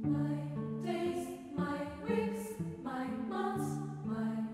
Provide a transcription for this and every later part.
My days, my weeks, my months, my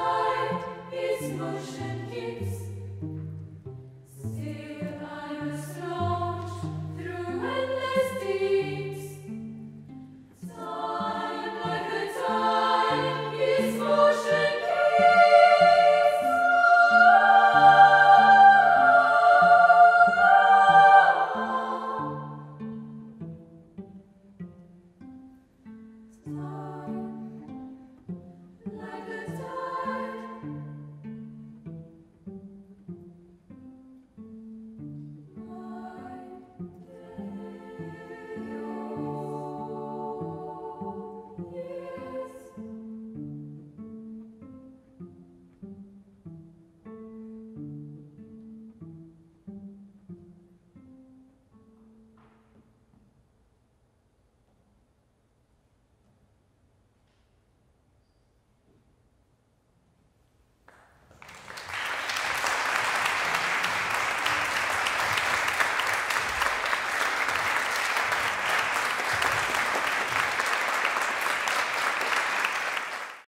light, its motion keeps.